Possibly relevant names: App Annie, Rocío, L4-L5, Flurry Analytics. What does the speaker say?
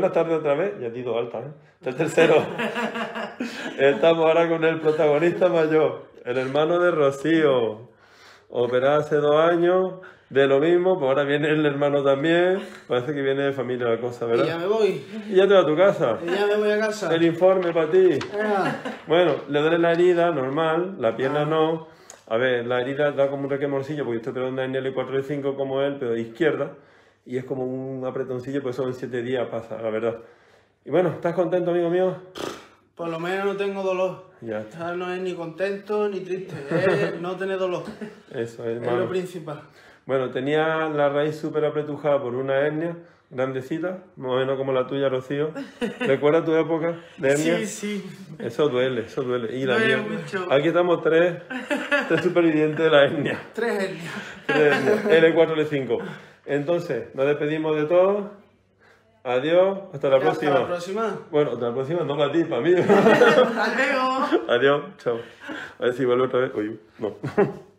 Buenas tardes otra vez, ya he ido alta, ¿eh? El tercero. Estamos ahora con el protagonista mayor, el hermano de Rocío. Operada hace 2 años, de lo mismo, pues ahora viene el hermano también. Parece que viene de familia la cosa, ¿verdad? Y ya me voy. Y ya te vas a tu casa. Y ya me voy a casa. El informe para ti. Bueno, le duele la herida, normal, la pierna no. A ver, la herida da como un requemorcillo, porque esto te lo dan en L4 y 5 como él, pero de izquierda. Y es como un apretoncillo, pues eso en 7 días pasa, la verdad. Y bueno, ¿estás contento, amigo mío? Por lo menos no tengo dolor. Ya está. No es ni contento ni triste, es no tener dolor. Eso es, hermano. Es lo principal. Bueno, tenía la raíz súper apretujada por una hernia, grandecita, más o menos como la tuya, Rocío. ¿Recuerdas tu época de hernia? Sí, sí. Eso duele, eso duele. Y la mía, mucho. Aquí estamos tres supervivientes de la hernia. Tres hernias. L4, L5. Entonces, nos despedimos de todos. Adiós, hasta la próxima. Hasta la próxima. Bueno, hasta la próxima, no para ti, para mí. Hasta luego. Adiós, chao. A ver si vuelvo otra vez. Oye, no.